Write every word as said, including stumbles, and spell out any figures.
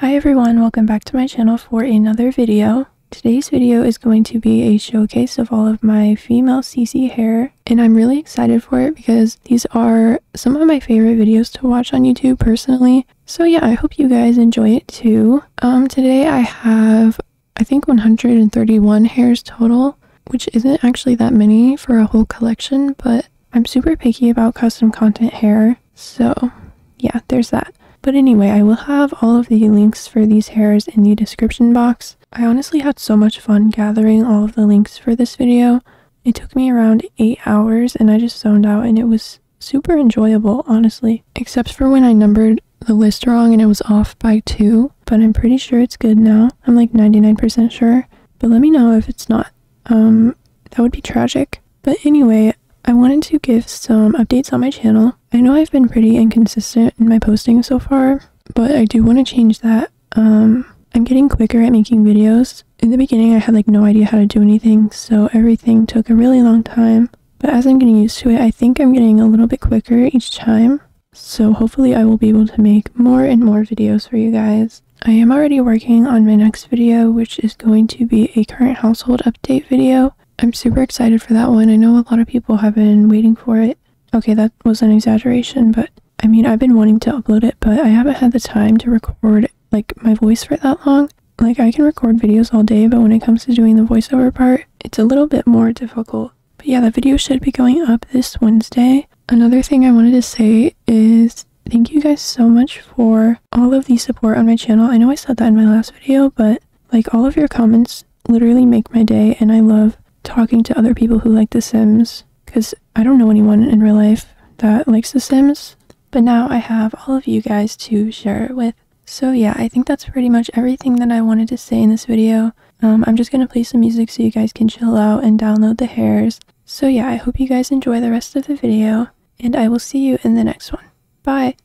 Hi everyone, welcome back to my channel for another video. Today's video is going to be a showcase of all of my female C C hair, and I'm really excited for it because these are some of my favorite videos to watch on YouTube personally. So yeah, I hope you guys enjoy it too. Um, today I have, I think, one hundred thirty-one hairs total, which isn't actually that many for a whole collection, but I'm super picky about custom content hair, so yeah, there's that. But anyway, I will have all of the links for these hairs in the description box. I honestly had so much fun gathering all of the links for this video. It took me around eight hours and I just zoned out, and it was super enjoyable, honestly. Except for when I numbered the list wrong and it was off by two, but I'm pretty sure it's good now. I'm like ninety-nine percent sure, but let me know if it's not. Um, that would be tragic. But anyway, I wanted to give some updates on my channel. I know I've been pretty inconsistent in my posting so far, but I do want to change that. Um, I'm getting quicker at making videos. In the beginning, I had like no idea how to do anything, so everything took a really long time. But as I'm getting used to it, I think I'm getting a little bit quicker each time. So hopefully I will be able to make more and more videos for you guys. I am already working on my next video, which is going to be a current household update video. I'm super excited for that one. I know a lot of people have been waiting for it. Okay, that was an exaggeration, but I mean, I've been wanting to upload it, but I haven't had the time to record, like, my voice for that long. Like, I can record videos all day, but when it comes to doing the voiceover part, it's a little bit more difficult. But yeah, that video should be going up this Wednesday. Another thing I wanted to say is thank you guys so much for all of the support on my channel. I know I said that in my last video, but, like, all of your comments literally make my day, and I love talking to other people who like The Sims, because I don't know anyone in real life that likes The Sims, but now I have all of you guys to share it with. So yeah, I think that's pretty much everything that I wanted to say in this video. Um, I'm just going to play some music so you guys can chill out and download the hairs. So yeah, I hope you guys enjoy the rest of the video, and I will see you in the next one. Bye!